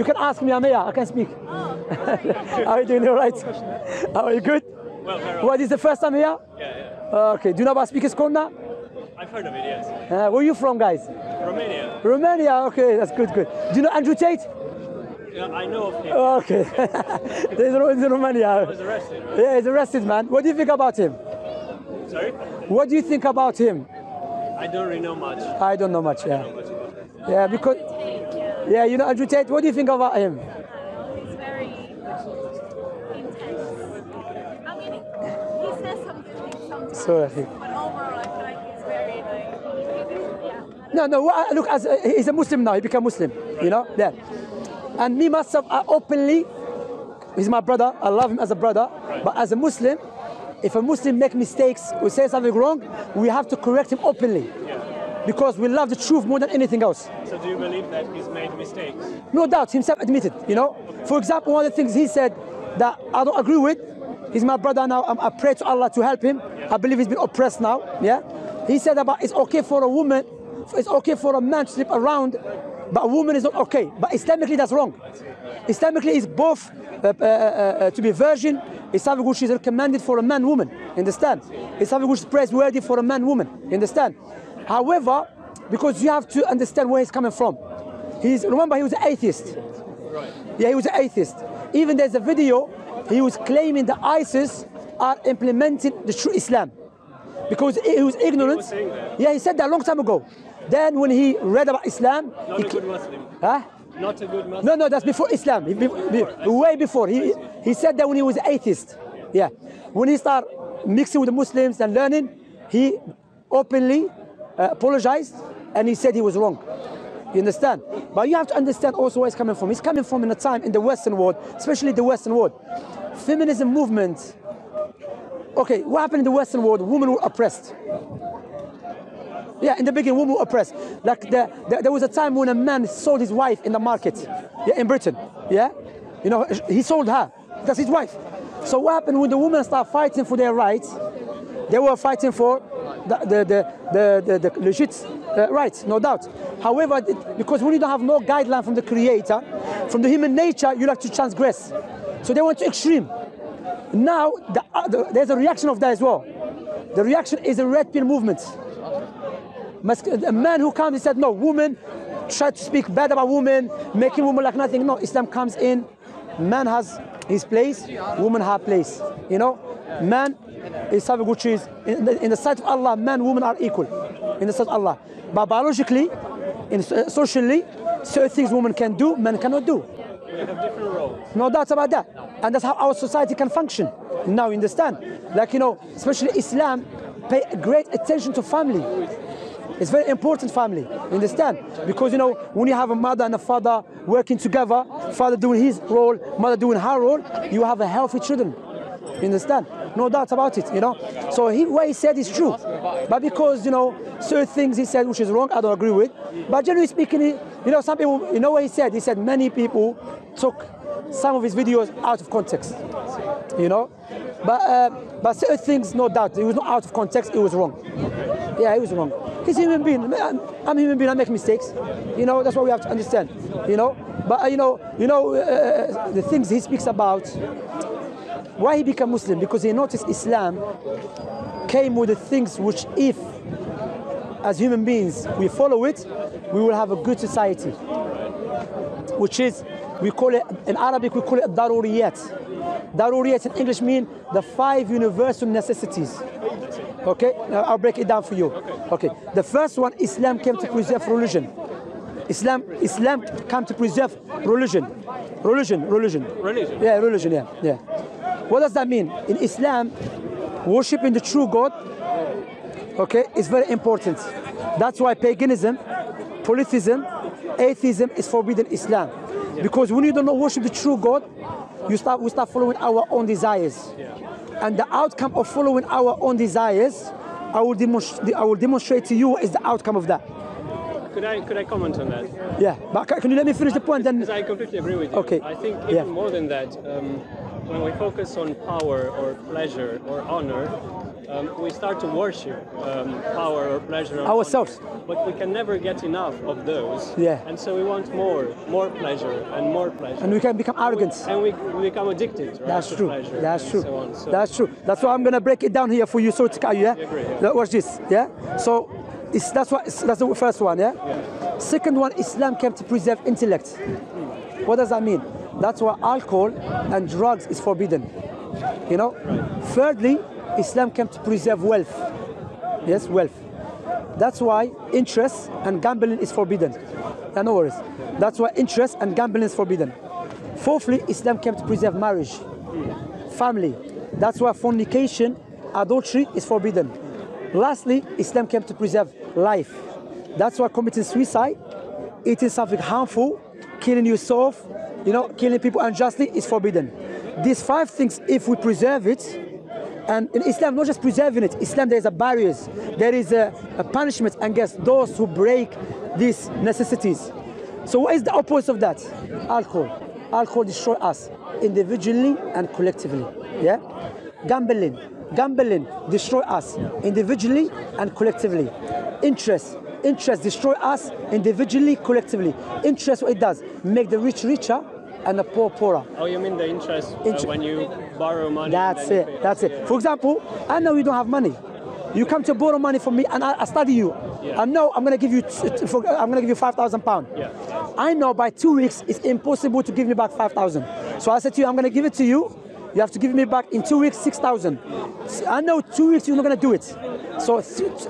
You can ask me, Amea, I can speak. Oh, how are you doing? All right? How are you? Good? Well, very well. What is the first time here? Yeah. Okay, do you know about Speakers Corner? I've heard of it, yes. Where are you from, guys? Romania. Romania, okay, that's good, good. Do you know Andrew Tate? Yeah, I know of him. Okay. He's in Romania. He was arrested, right? Yeah, he's arrested, man. What do you think about him? Sorry? What do you think about him? I don't really know much. I don't know much, yeah. Yeah, because... Yeah, you know Andrew Tate, what do you think about him? He's very intense. I mean, he says some good things sometimes, so, but overall I feel like he's very, like... Yeah, no, look, as he's a Muslim now, he became Muslim, you know? Yeah. And me, myself, I openly, he's my brother, I love him as a brother, but as a Muslim, if a Muslim makes mistakes or says something wrong, we have to correct him openly. Because we love the truth more than anything else. So do you believe that he's made mistakes? No doubt, himself admitted, you know. For example, one of the things he said that I don't agree with, he's my brother now, I pray to Allah to help him. Yeah. I believe he's been oppressed now, yeah. He said about it's okay for a woman, it's okay for a man to sleep around, but a woman is not okay. But Islamically that's wrong. Islamically it's both to be virgin, it's something which is recommended for a man, woman, understand? It's something which is praiseworthy for a man, woman, understand? However, because you have to understand where he's coming from. Remember, he was an atheist. Right. Yeah, he was an atheist. Even there's a video, he was claiming that ISIS are implementing the true Islam. Because he was ignorant. He was saying that. Yeah, he said that a long time ago. Then when he read about Islam... Not a good Muslim. Huh? Not a good Muslim. No, that's before Islam. Way before. He said that when he was an atheist. Yeah. When he started mixing with the Muslims and learning, he openly... apologized, and he said he was wrong. You understand? But you have to understand also where he's coming from. He's coming from in a time in the Western world, especially the Western world. Feminism movement. Okay, what happened in the Western world? Women were oppressed. Yeah, in the beginning, women were oppressed. Like there was a time when a man sold his wife in the market, yeah, in Britain. Yeah, you know, he sold her. That's his wife. So what happened when the women started fighting for their rights? They were fighting for the legit rights, no doubt. However, because when you don't have no guideline from the Creator, from the human nature, you like to transgress. So they went to extreme. Now, there's a reaction of that as well. The reaction is a red pill movement. A man who comes and said, no, woman, try to speak bad about women, making women like nothing. No, Islam comes in, man has his place, woman her place, you know? Man is something which is, in the sight of Allah, man and woman are equal, in the sight of Allah. But biologically, socially, certain things women can do, men cannot do. We have different roles. No doubt about that. And that's how our society can function. Now you understand? Like, you know, especially Islam, pay great attention to family. It's very important, family, understand? Because, you know, when you have a mother and a father working together, father doing his role, mother doing her role, you have a healthy children, you understand? No doubt about it, you know? So what he said is true, but because, you know, certain things he said which is wrong, I don't agree with, but generally speaking, you know, some people, you know what he said? He said many people took some of his videos out of context, you know? But certain things, no doubt, it was not out of context, it was wrong. Yeah, he was wrong. He's a human being. I'm a human being. I make mistakes. You know, that's what we have to understand. You know, but the things he speaks about. Why he became Muslim? Because he noticed Islam came with the things which, if as human beings we follow it, we will have a good society. Which is, we call it in Arabic we call it Daruriyat. Daruriyat in English means the 5 universal necessities. Okay, I'll break it down for you. Okay, the first one, Islam came to preserve religion. Islam came to preserve religion. Religion. Yeah, religion, yeah. What does that mean? In Islam, worshiping the true God, okay, is very important. That's why paganism, polytheism, atheism is forbidden in Islam. Because when you don't worship the true God, we start following our own desires. And the outcome of following our own desires, I will demonstrate to you what is the outcome of that. Could I comment on that? Yeah, but can you let me finish the point then? Because I completely agree with you. Okay. I think even more than that, when we focus on power or pleasure or honor, we start to worship power or pleasure or ourselves. Honor, but we can never get enough of those. Yeah. And so we want more pleasure and more pleasure. And we can become arrogant. And we become addicted, right? That's true. That's true. So on, so. That's true. That's why I'm going to break it down here for you. So it's you, yeah? Agree, yeah. Watch this, yeah? So it's, that's the first one, yeah? Yeah? Second one, Islam came to preserve intellect. What does that mean? That's why alcohol and drugs is forbidden, you know? Right. Thirdly, Islam came to preserve wealth. Yes, wealth. That's why interest and gambling is forbidden. No worries. That's why interest and gambling is forbidden. Fourthly, Islam came to preserve marriage, family. That's why fornication, adultery is forbidden. Lastly, Islam came to preserve life. That's why committing suicide, eating something harmful, killing yourself, you know, killing people unjustly is forbidden. These five things, if we preserve it, and in Islam, not just preserving it, Islam there is a barriers, there is a punishment against those who break these necessities. So what is the opposite of that? Alcohol. Alcohol destroys us, individually and collectively, yeah? Gambling. Gambling destroys us, individually and collectively. Interest. Interest destroys us, individually, collectively. Interest, what it does, make the rich richer, and the poor poorer. Oh, you mean the interest when you borrow money? That's it, that's it. Yeah. For example, I know you don't have money. You come to borrow money from me and I study you. Yeah. I know I'm going to give you £5,000. Yeah. I know by 2 weeks it's impossible to give me back 5,000. So I said to you, I'm going to give it to you. You have to give me back in 2 weeks 6,000. I know 2 weeks you're not going to do it. So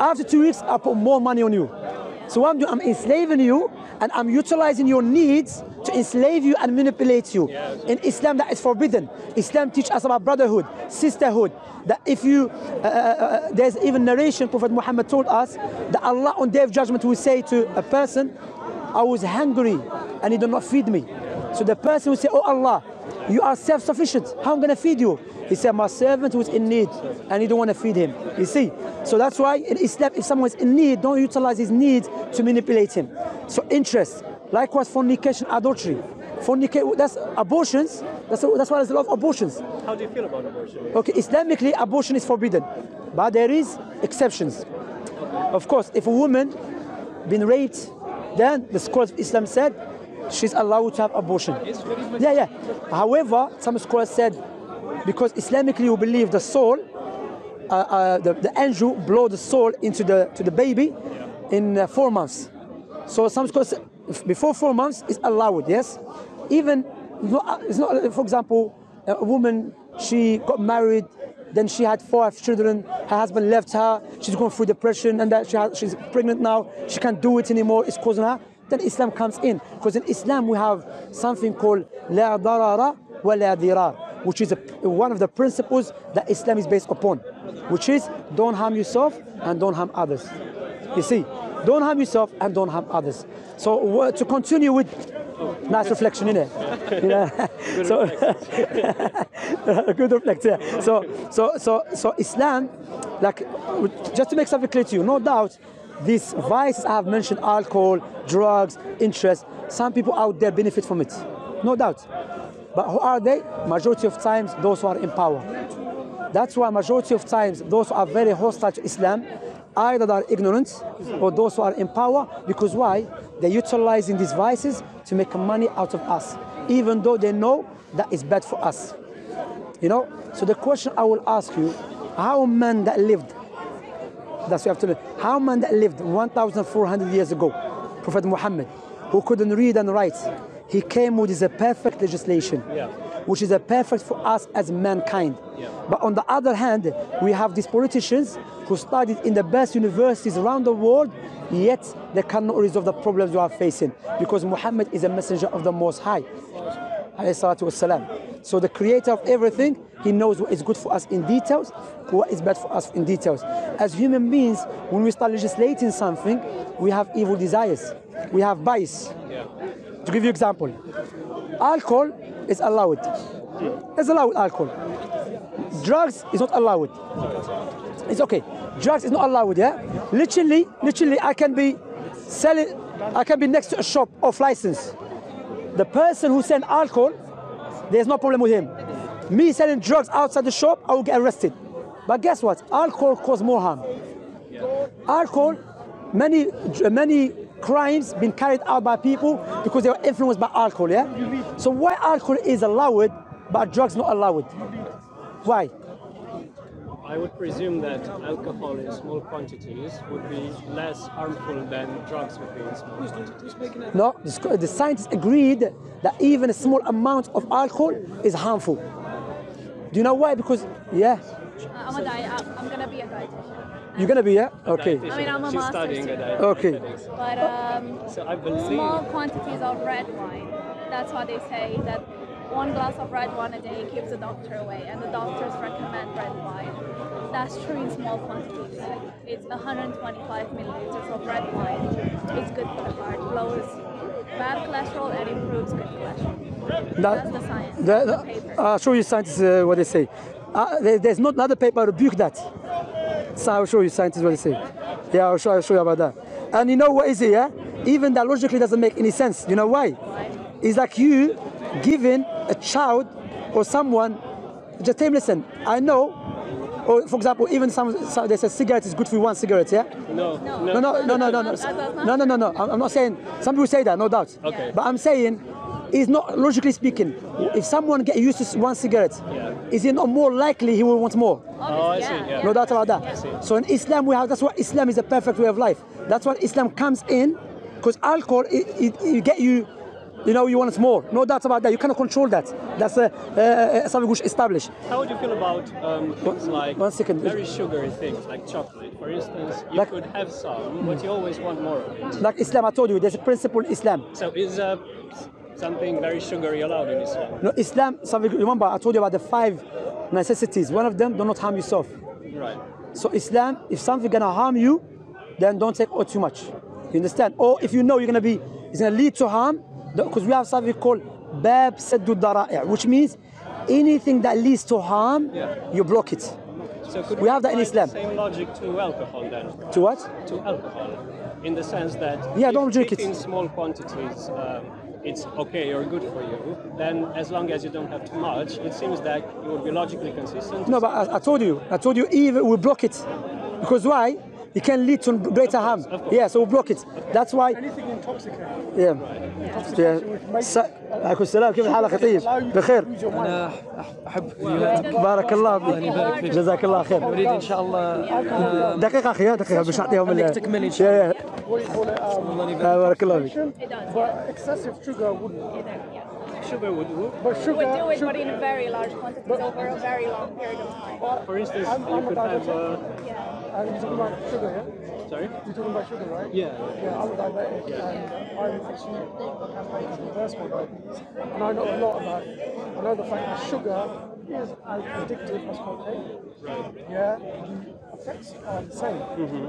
after 2 weeks, I put more money on you. So what I'm doing, I'm enslaving you and I'm utilizing your needs to enslave you and manipulate you. Yeah, exactly. In Islam, that is forbidden. Islam teaches us about brotherhood, sisterhood. That if you, there's even narration, Prophet Muhammad told us that Allah on Day of Judgment will say to a person, I was hungry and you did not feed me. So the person will say, oh Allah, you are self-sufficient. How am I going to feed you? He said, my servant was in need, and you don't want to feed him. You see? So that's why in Islam, if someone is in need, don't utilize his need to manipulate him. So interest. Likewise, fornication, adultery. Fornication, that's abortions. That's why there's a lot of abortions. How do you feel about abortion? Okay, Islamically, abortion is forbidden. But there is exceptions. Of course, if a woman been raped, then the scholars of Islam said, she's allowed to have abortion. Yeah, yeah. However, some scholars said, because Islamically we believe the soul, the angel blow the soul into the baby in 4 months. So some scholars said, before 4 months is allowed, yes? Even, it's not, for example, a woman, she got married, then she had 5 children, her husband left her, she's going through depression, and that she's pregnant now, she can't do it anymore, it's causing her. Then Islam comes in, because in Islam we have something called la darara wa la dirar, which is one of the principles that Islam is based upon, which is don't harm yourself and don't harm others. You see, don't harm yourself and don't harm others. So to continue with nice reflection, innit? You know? So good reflect. Yeah. So Islam, like just to make something clear to you, no doubt. These vices I have mentioned, alcohol, drugs, interest, some people out there benefit from it, no doubt. But who are they? Majority of times, those who are in power. That's why majority of times, those who are very hostile to Islam, either they are ignorant or those who are in power, because why? They're utilizing these vices to make money out of us, even though they know that is bad for us. You know? So the question I will ask you, how men that lived, that's what you have to learn. How man that lived 1,400 years ago, Prophet Muhammad, who couldn't read and write, he came with a perfect legislation, which is a perfect for us as mankind. Yeah. But on the other hand, we have these politicians who studied in the best universities around the world, yet they cannot resolve the problems we are facing, because Muhammad is a messenger of the Most High. So the creator of everything, he knows what is good for us in details, what is bad for us in details. As human beings, when we start legislating something, we have evil desires. We have bias. Yeah. To give you an example, alcohol is allowed. It's allowed alcohol. Drugs is not allowed. It's okay. Drugs is not allowed, yeah? Literally, I can be selling, I can be next to a shop off license. The person who sells alcohol, there's no problem with him. Me selling drugs outside the shop, I will get arrested. But guess what? Alcohol causes more harm. Alcohol, many crimes been carried out by people because they were influenced by alcohol, yeah? So why alcohol is allowed, but drugs not allowed? Why? I would presume that alcohol in small quantities would be less harmful than drugs would be in small quantities. No, the scientists agreed that even a small amount of alcohol is harmful. Do you know why? Because, yeah. Ahmad, I'm going to be a dietitian. You're going to be, yeah? Okay. I mean, I'm a master's studying a dietitian. Okay. But so I believe small quantities of red wine, that's what they say, that one glass of red wine a day keeps the doctor away, and the doctors recommend red wine. That's true in small quantities. It's 125 milliliters of red wine. It's good for the heart, lowers bad cholesterol and improves good cholesterol. That's the science. The paper. I'll show you scientists what they say. There's not another paper rebuke that. So I'll show you scientists what they say. Yeah, I'll show you about that. And you know what is it, yeah? Even that logically doesn't make any sense. You know why? Why? It's like you giving a child or someone, just tell him, listen, I know, or for example, even some they say cigarette is good for one cigarette, yeah? No. I'm not saying, some people say that, no doubt. Okay. But I'm saying, it's not, logically speaking, if someone gets used to one cigarette, is it not more likely he will want more? Oh, I see, yeah. No doubt about that. Yeah. So in Islam, we have, that's why Islam is the perfect way of life. That's why Islam comes in, because alcohol, it get you, you know, you want more. No doubt about that. You cannot control that. That's something which is established. How would you feel about things like very sugary things, like chocolate, for instance? You like, could have some, but you always want more of it. Like Islam, I told you, there's a principle in Islam. So is something very sugary allowed in Islam? No, Islam, something, remember, I told you about the 5 necessities. One of them, do not harm yourself. Right. So Islam, if something's going to harm you, then don't take too much. You understand? Or if you know you're going to be, it's going to lead to harm, because we have something called Bab Saddu Dara'i, which means anything that leads to harm, you block it. So could we have that in Islam. The same logic to alcohol then? Right? To what? To alcohol, in the sense that don't drink it in small quantities. It's okay or good for you. Then, as long as you don't have too much, it seems that you would be logically consistent. No, but I told you, even we block it, because why? It can lead to greater harm. Yeah, so we block it. That's why. Anything intoxicating. Yeah. Intoxication. كيف الحالة خطيب؟ بخير. أنا أحبك. بارك الله فيك. جزاك الله خير. نريد إن شاء الله. دقيقة أخي دقيقة باش نعطيهم. خليك تكمل إن شاء الله. بارك الله فيك. Excessive sugar would. Sugar would do it, but in a very large quantity over a very long period of time. For instance, you could have... You're talking about sugar, yeah? Sorry? You're talking about sugar, right? Yeah, I'm a diabetic, and I'm actually a campaign to reverse my diabetes. And I know a lot about it. I know the fact that sugar is as addictive as cocaine. Right. Yeah, the effects are the same,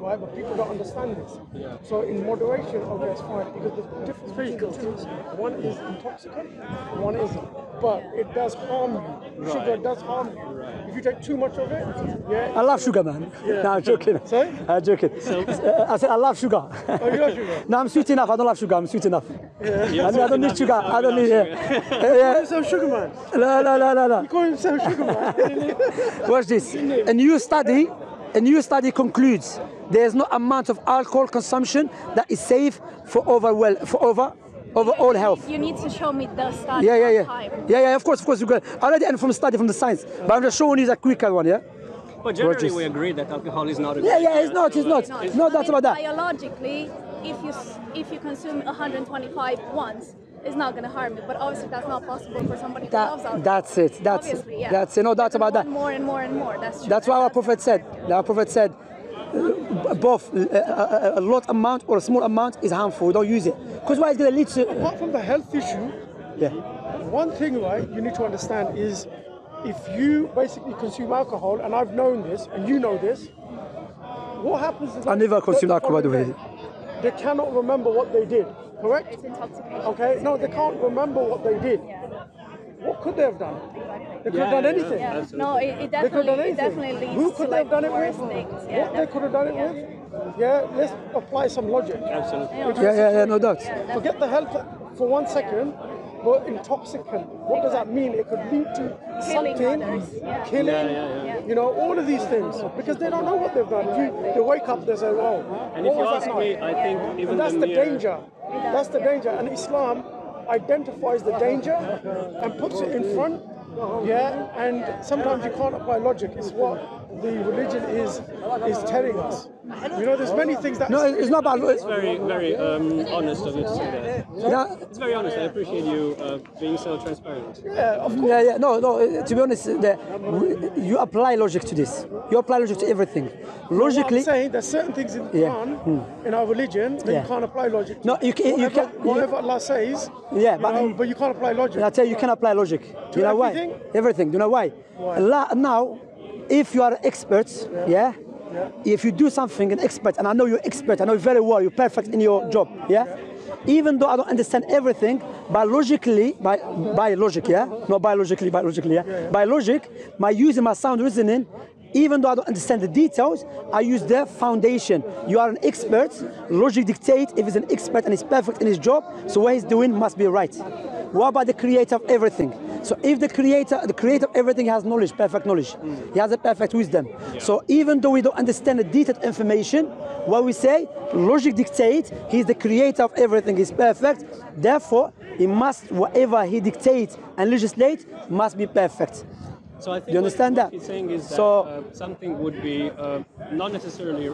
right? But people don't understand this. Yeah. So in moderation, okay, it's fine, because the difference between the two is one is intoxicating, one isn't. But it does harm you. Right. Sugar does harm you. Right. If you take too much of it, yeah. I love sugar, man. Yeah. No, I'm joking. Sorry? I'm joking. I said I love sugar. Oh, you love sugar? No, I'm sweet enough. I don't love sugar. I'm sweet enough. Yeah. I don't need sugar. I don't need. You call yourself sugar man. No. You call yourself sugar man. Watch this. A new study concludes there is no amount of alcohol consumption that is safe for overall health. You need to show me the study. Yeah. Of course. You got already and from the science. But I'm just showing you a quicker one. Yeah. But generally, we agree that alcohol is not a good thing. Yeah, it's not. It's not that about that. Biologically, if you consume 125 once, it's not going to harm you. But obviously, that's not possible for somebody who loves alcohol. That's it. That's it. No doubt about that. More and more and more. That's true. That's why our prophet said. Our prophet said, both a lot amount or a small amount is harmful. We don't use it because why it's going to lead to. Apart from the health issue, one thing you need to understand is. If you basically consume alcohol, and I've known this, and you know this, what happens is... I never consumed alcohol, by the way. They cannot remember what they did, correct? It's intoxication. Okay, no, they can't remember what they did. Yeah. What could they have done? They could have done anything. Yeah. No, it definitely leads who could to like have done worse it with? Things. Yeah, what they could have done it with? Yeah, let's apply some logic. Absolutely. Yeah, no doubt. Forget the health for one second. more intoxicant. What does that mean? It could lead to something, killing, you know, all of these things, because they don't know what they've done. They wake up, they say, oh, and if you ask me, I think even that's the danger. That's the danger. And Islam identifies the danger and puts it in front. Yeah, and sometimes you can't apply logic. It's what the religion is telling us. You know, there's many things that... No, it's not bad. It's very, very honest of you to say that. Yeah. It's very honest. I appreciate you being so transparent. Yeah, of course. Yeah, yeah. No, no, to be honest, you apply logic to this. You apply logic to everything. Logically... I'm saying there's certain things in the Quran, in our religion, that you can't apply logic to. No, you can... Whatever Allah says, but you can't apply logic. I tell you, you can apply logic. Do you know why? Everything. Do you know why? Allah, now, if you are experts, if you do something, an expert, and I know you're expert, I know you very well, you're perfect in your job, even though I don't understand everything, biologically, by logic, my using my sound reasoning, even though I don't understand the details, I use the foundation. You are an expert, logic dictates if he's an expert and he's perfect in his job, so what he's doing must be right. What about the creator of everything? So if the creator of everything has knowledge, perfect knowledge, he has a perfect wisdom. So even though we don't understand the detailed information, what we say, logic dictates, he's the creator of everything, he's perfect, therefore he must, whatever he dictates and legislates, must be perfect. So I think what he's saying is that something would be not necessarily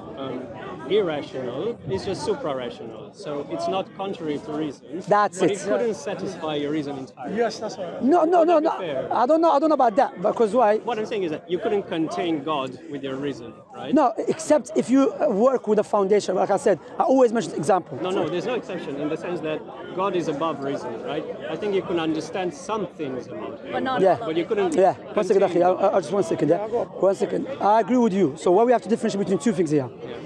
irrational, it's just supra-rational. So it's not contrary to reason. That's it. It couldn't satisfy your reason entirely. Yes, that's right. No, no, no, no. I don't know about that, because why? What I'm saying is that you couldn't contain God with your reason, right? No, except if you work with a foundation. Like I said, I always mention example. No, no, there's no exception in the sense that God is above reason, right? I think you can understand some things about him, but not but you couldn't. Yeah. Just 1 second, yeah? 1 second. I agree with you. So what we have to differentiate between two things here. Yeah.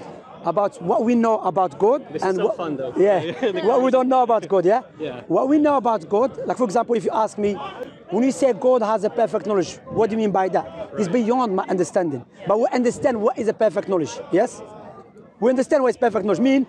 About what we know about God and what, what we don't know about God, What we know about God, like for example, if you ask me, when you say God has a perfect knowledge, what do you mean by that? Right. It's beyond my understanding. But we understand what is a perfect knowledge, yes? We understand what is perfect knowledge means.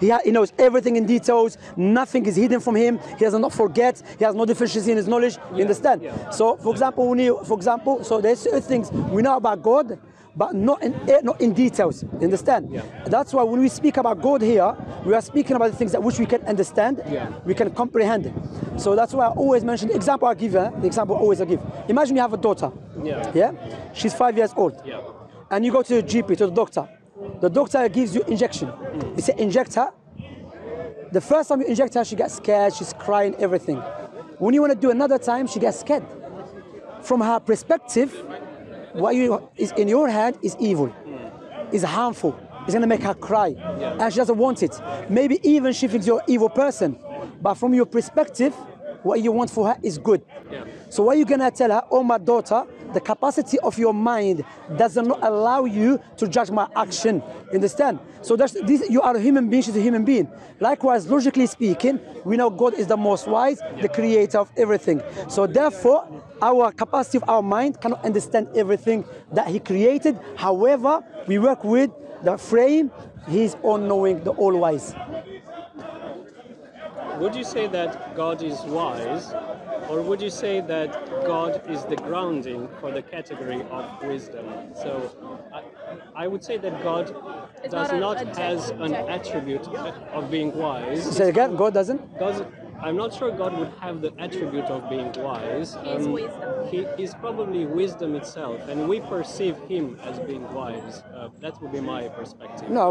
He knows everything in details. Nothing is hidden from him. He does not forget. He has no deficiency in his knowledge. You understand? Yeah. So, for example, so there's certain things we know about God, but not in details. You understand? Yeah. That's why when we speak about God here, we are speaking about the things that which we can understand, we can comprehend. So that's why I always mention the example I give. The example I give. Imagine you have a daughter. Yeah. Yeah. She's 5 years old. Yeah. And you go to the GP, to the doctor. The doctor gives you injection. He said, inject her. The first time you inject her, she gets scared, she's crying, everything. When you want to do another time, she gets scared. From her perspective, what is in your hand is evil, is harmful, it's going to make her cry, and she doesn't want it. Maybe even she thinks you're an evil person, but from your perspective, what you want for her is good. So what are you going to tell her? Oh, my daughter, the capacity of your mind does not allow you to judge my action. Understand? So you are a human being, she's a human being. Likewise, logically speaking, we know God is the most wise, the creator of everything. So therefore, our capacity of our mind cannot understand everything that he created. However, we work with the frame, his own knowing, the all-wise. Would you say that God is wise? Or would you say that God is the grounding for the category of wisdom? So I would say that God does not has an attribute of being wise. Say again, God doesn't? I'm not sure God would have the attribute of being wise. He is wisdom. He is probably wisdom itself, and we perceive him as being wise. That would be my perspective. No,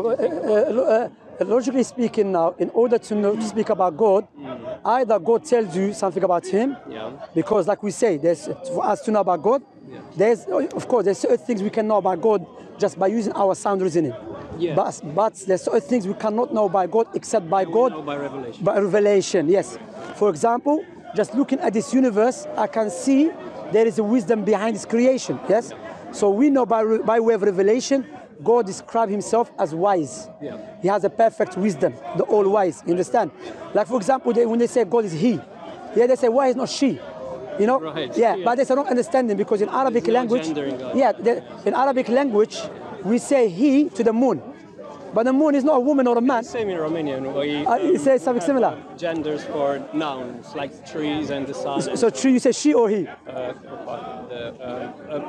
logically speaking now, in order to speak about God, either God tells you something about him, because like we say, for us to know about God, there's certain things we can know about God just by using our sound reasoning. Yeah. But there's certain things we cannot know by God except by God. By revelation. By revelation, yes. For example, just looking at this universe, I can see there is a wisdom behind this creation, yes? Yeah. So we know by way of revelation, God describes himself as wise. Yeah. He has a perfect wisdom, the all-wise, you understand? Like for example, when they say God is he, they say, why is not she? You know? Right. Yeah, but there's a wrong understanding because in Arabic language, in Arabic language, we say he to the moon. But the moon is not a woman or a man. It's the same in Romanian. We, you say something similar. Genders for nouns, like trees and the sun. So tree, you say she or he?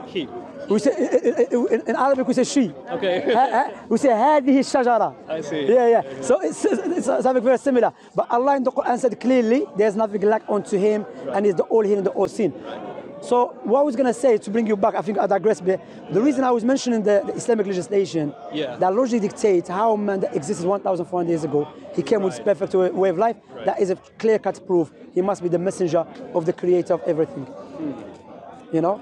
He. We say, in Arabic we say she. Okay. We say hadihi shajara. I see. Yeah, yeah. Okay. So it's something very similar. But Allah in the Quran said clearly, there's nothing like unto him, right. And he's the all healing, the all seen. Right. So what I was going to say, to bring you back, I think I digress a bit. The reason I was mentioning the Islamic legislation, yeah, that largely dictates how man that existed 1,400 years ago, he came, right, with his perfect way of life, right, that is a clear-cut proof. He must be the messenger of the creator of everything, you know?